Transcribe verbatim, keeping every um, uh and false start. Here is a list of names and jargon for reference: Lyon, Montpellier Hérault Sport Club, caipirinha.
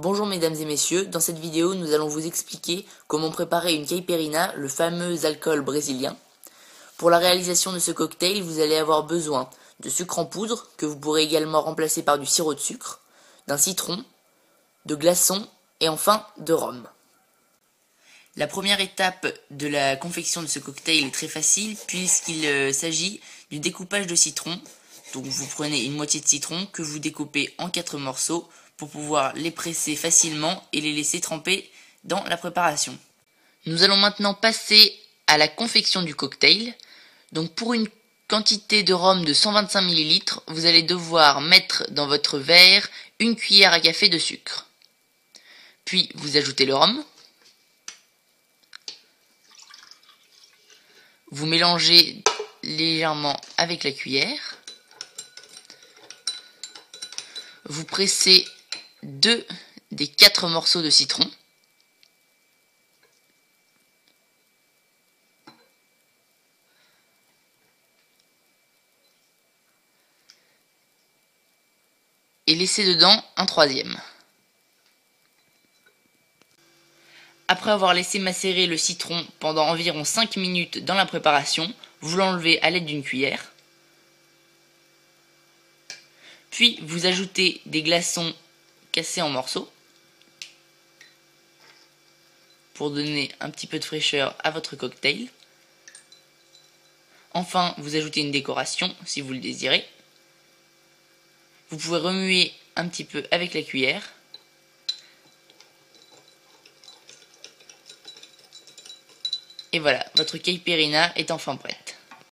Bonjour mesdames et messieurs, dans cette vidéo nous allons vous expliquer comment préparer une caipirinha, le fameux alcool brésilien. Pour la réalisation de ce cocktail, vous allez avoir besoin de sucre en poudre, que vous pourrez également remplacer par du sirop de sucre, d'un citron, de glaçons et enfin de rhum. La première étape de la confection de ce cocktail est très facile puisqu'il s'agit du découpage de citron. Donc vous prenez une moitié de citron que vous découpez en quatre morceaux pour pouvoir les presser facilement et les laisser tremper dans la préparation. Nous allons maintenant passer à la confection du cocktail. Donc pour une quantité de rhum de cent vingt-cinq millilitres, vous allez devoir mettre dans votre verre une cuillère à café de sucre. Puis vous ajoutez le rhum. Vous mélangez légèrement avec la cuillère. Vous pressez deux des quatre morceaux de citron. Et laissez dedans un troisième. Après avoir laissé macérer le citron pendant environ cinq minutes dans la préparation, vous l'enlevez à l'aide d'une cuillère. Puis vous ajoutez des glaçons cassés en morceaux pour donner un petit peu de fraîcheur à votre cocktail. Enfin, vous ajoutez une décoration si vous le désirez. Vous pouvez remuer un petit peu avec la cuillère. Et voilà, votre caipirinha est enfin prête.